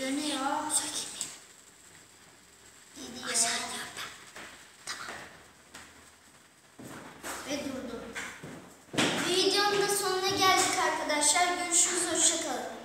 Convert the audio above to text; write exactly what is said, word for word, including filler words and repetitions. Dönüyor. Sökeyim. Gidiyor. Aşağı iniyorum ben. Tamam. Ve durdum. Videonun da sonuna geldik arkadaşlar. Görüşürüz. Hoşçakalın.